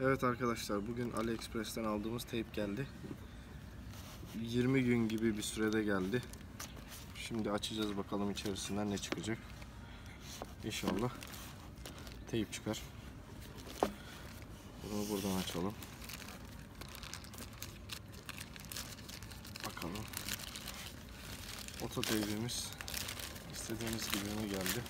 Evet arkadaşlar, bugün AliExpress'ten aldığımız teyp geldi. 20 gün gibi bir sürede geldi. Şimdi açacağız, bakalım içerisinden ne çıkacak. İnşallah teyp çıkar. Bunu buradan açalım. Bakalım. Oto teybimiz istediğimiz gibi mi geldi?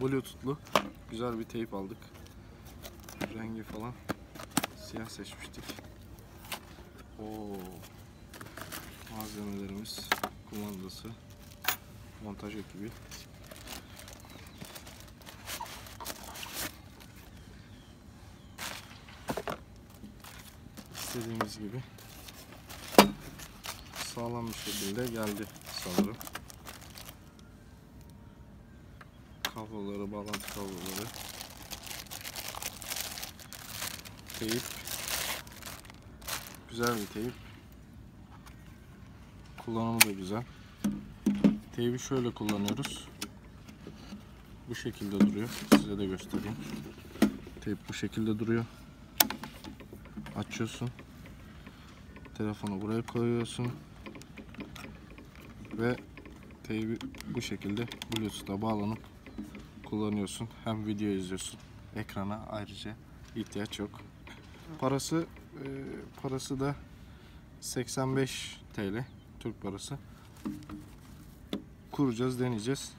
Bluetooth'lu güzel bir teyp aldık. Rengi falan siyah seçmiştik. Malzemelerimiz, kumandası, montaj ekibi. İstediğimiz gibi sağlam bir şekilde geldi sanırım. Kabloları, bağlantı kabloları, teyp, güzel bir teyp, kullanımı da güzel. Teybi şöyle kullanıyoruz, bu şekilde duruyor, size de göstereyim. Teyp bu şekilde duruyor, açıyorsun, telefonu buraya koyuyorsun ve teybi bu şekilde Bluetooth'a bağlanıp kullanıyorsun. Hem video izliyorsun, ekrana ayrıca ihtiyaç yok. Parası da 85 TL Türk parası. Kuracağız, deneyeceğiz.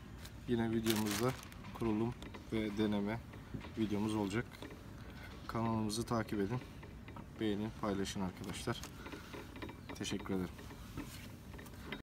Yine videomuzda kurulum ve deneme videomuz olacak. Kanalımızı takip edin, beğenin, paylaşın arkadaşlar. Teşekkür ederim.